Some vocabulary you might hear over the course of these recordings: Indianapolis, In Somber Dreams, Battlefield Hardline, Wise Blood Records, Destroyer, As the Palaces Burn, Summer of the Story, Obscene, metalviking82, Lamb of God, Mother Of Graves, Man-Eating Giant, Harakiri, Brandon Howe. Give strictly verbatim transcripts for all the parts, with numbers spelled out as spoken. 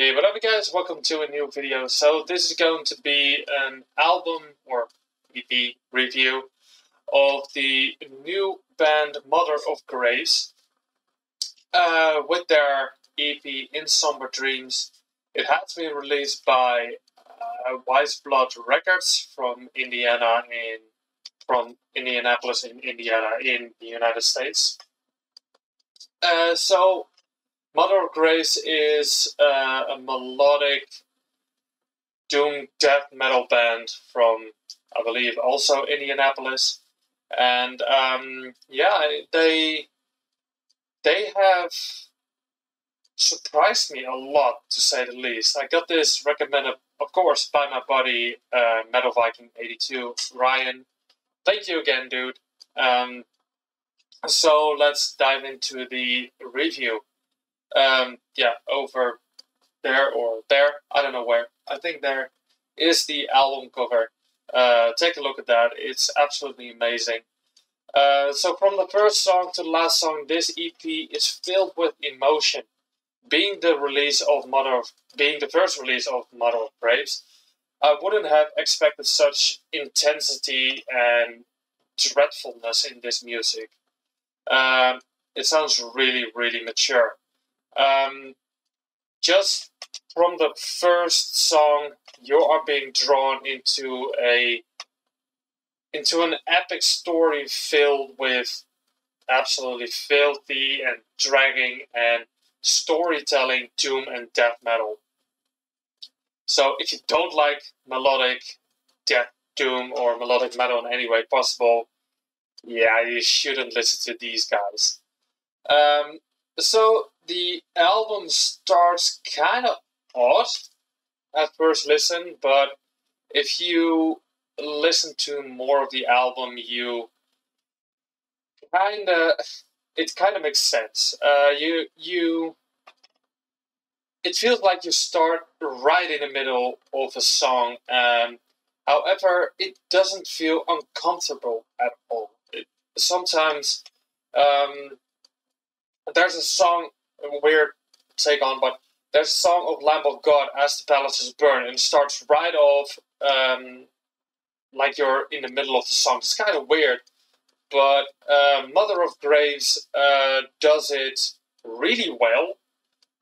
Hey, what up guys, welcome to a new video. So this is going to be an album or E P review of the new band Mother of Graves uh, with their E P In Somber Dreams. It has been released by uh, Wise Blood Records from Indiana in from Indianapolis in Indiana in the United States. Uh, so Mother of Graves is uh, a melodic doom death metal band from, I believe, also Indianapolis, and um, yeah, they they have surprised me a lot, to say the least. I got this recommended, of course, by my buddy uh, Metal Viking eighty-two, Ryan. Thank you again, dude. Um, so let's dive into the review. Um, yeah, over there or there, I don't know where. I think there is the album cover. Uh, take a look at that. It's absolutely amazing. Uh, so from the first song to the last song, this E P is filled with emotion. Being the release of Mother of, being the first release of Mother of Graves, I wouldn't have expected such intensity and dreadfulness in this music. Um, it sounds really, really mature. Um, just from the first song, you are being drawn into a into an epic story filled with absolutely filthy and dragging and storytelling doom and death metal. So if you don't like melodic death doom or melodic metal in any way possible, yeah, you shouldn't listen to these guys. Um, so the album starts kind of odd at first listen, but if you listen to more of the album, you kind of it kind of makes sense. Uh, you you it feels like you start right in the middle of a song. Um, however, it doesn't feel uncomfortable at all. It, sometimes um, there's a song. Weird take on, but there's a song of Lamb of God, As the Palaces Burn, and it starts right off um, like you're in the middle of the song. It's kind of weird, but uh, Mother of Graves uh, does it really well.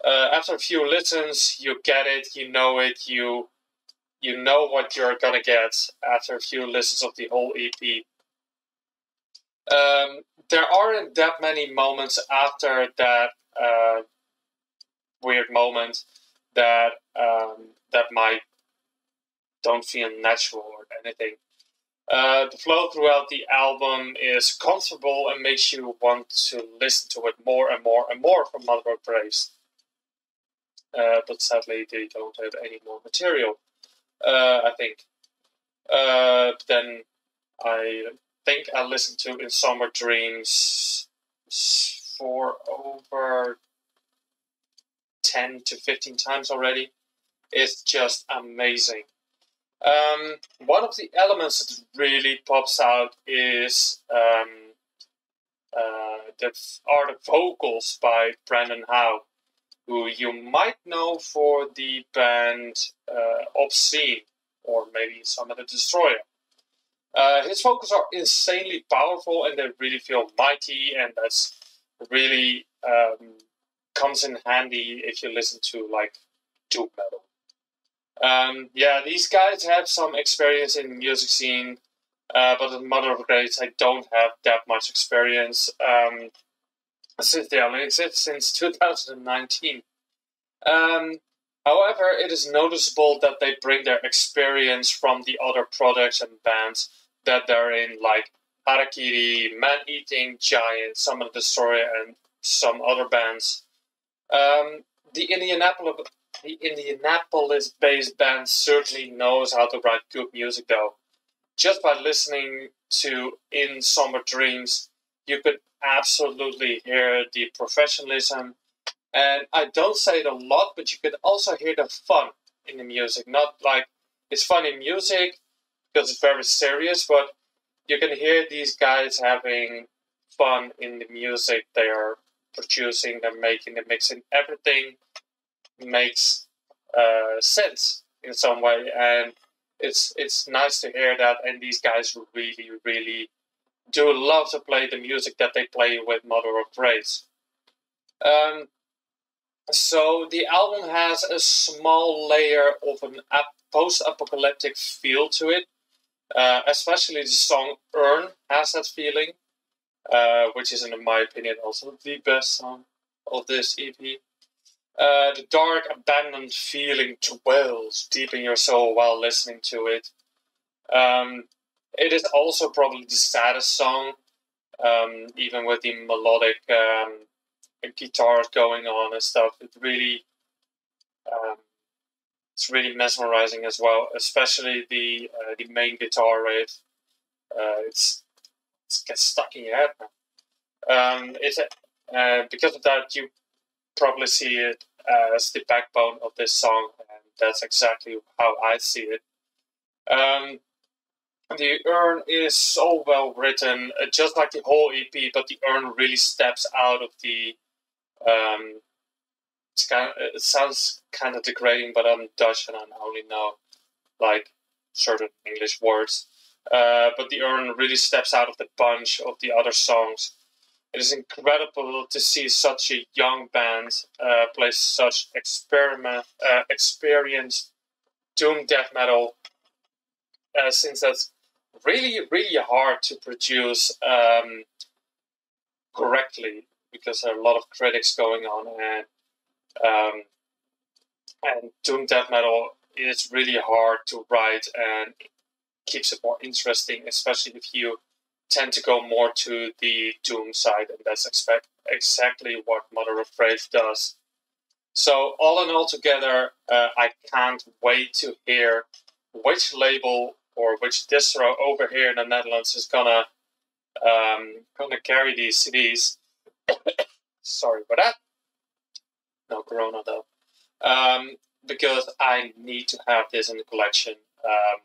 Uh, after a few listens, you get it, you know it, you you know what you're gonna get after a few listens of the whole E P. Um, there aren't that many moments after that Uh, weird moment that um, that might don't feel natural or anything. Uh, the flow throughout the album is comfortable and makes you want to listen to it more and more and more from Mother of Graves. Uh, but sadly, they don't have any more material. Uh, I think. Uh, then I think I listened to In Somber Dreams for over ten to fifteen times already. It's just amazing. Um, one of the elements that really pops out is um, uh, the, are the vocals by Brandon Howe, who you might know for the band uh, Obscene, or maybe some of the Destroyer. Uh, his vocals are insanely powerful and they really feel mighty, and that's really um, comes in handy if you listen to like doom metal. Um, yeah, these guys have some experience in the music scene, uh, but as Mother of Graves, I don't have that much experience um, since they only exist since two thousand nineteen. Um, however, it is noticeable that they bring their experience from the other products and bands that they're in, like Harakiri, Man-Eating Giant, Summer of the Story, and some other bands. Um, the Indianapolis, the Indianapolis-based band certainly knows how to write good music, though. Just by listening to In Somber Dreams, you could absolutely hear the professionalism. And I don't say it a lot, but you could also hear the fun in the music. Not like it's funny music, because it's very serious, but you can hear these guys having fun in the music they are producing, they're making, they're mixing. Everything makes uh, sense in some way. And it's it's nice to hear that. And these guys really, really do love to play the music that they play with Mother of Graves. Um, so the album has a small layer of an ap- post-apocalyptic feel to it. Uh, especially the song Urn has that feeling, uh, which is, in my opinion, also the best song of this E P. Uh, the dark, abandoned feeling dwells deep in your soul while listening to it. Um, it is also probably the saddest song, um, even with the melodic um, guitars going on and stuff. It really... Um, It's really mesmerizing as well, especially the uh, the main guitar riff. Uh, it's it gets stuck in your head. Um, it's uh, because of that you probably see it as the backbone of this song, and that's exactly how I see it. Um, the Urn is so well written, uh, just like the whole E P, but the Urn really steps out of the. Um, It's kind of, it sounds kind of degrading, but I'm Dutch and I only know like certain English words. Uh, but the Urn really steps out of the bunch of the other songs. It is incredible to see such a young band uh, play such experiment, uh, experienced doom death metal, uh, since that's really, really hard to produce um, correctly, because there are a lot of critics going on. And Um, and doom death metal is really hard to write, and it keeps it more interesting, especially if you tend to go more to the doom side, and that's expect- exactly what Mother of Graves does. So all in all together, uh, I can't wait to hear which label or which distro over here in the Netherlands is gonna um, gonna carry these C Ds. Sorry for that. No Corona though, um, because I need to have this in the collection. Um,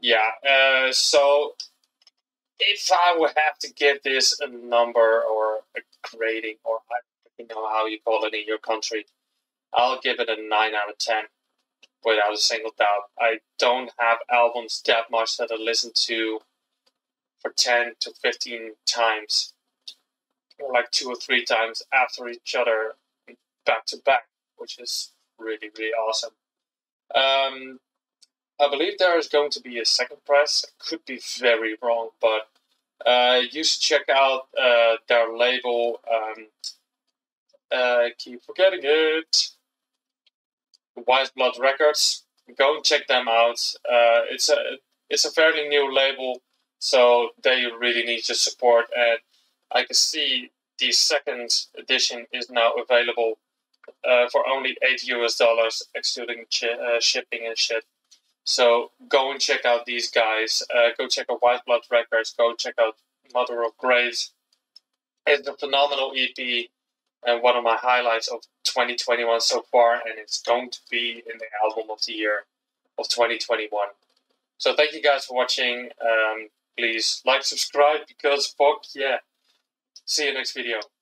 yeah, uh, so if I would have to give this a number or a grading, or I don't know how you call it in your country, I'll give it a nine out of ten without a single doubt. I don't have albums that much that I listen to for ten to fifteen times, or like two or three times after each other, back to back, which is really, really awesome. Um, I believe there is going to be a second press. I could be very wrong, but uh, you should check out uh, their label. Um, uh, keep forgetting it. Wise Blood Records. Go and check them out. Uh, it's a it's a fairly new label, so they really need your support. And I can see the second edition is now available. Uh, for only eight U S dollars, excluding ch- uh, shipping and shit. So go and check out these guys. Uh, go check out Wise Blood Records. Go check out Mother of Graves. It's a phenomenal E P and one of my highlights of twenty twenty-one so far, and it's going to be in the album of the year of twenty twenty-one. So thank you guys for watching. Um, please like, subscribe, because fuck yeah. See you next video.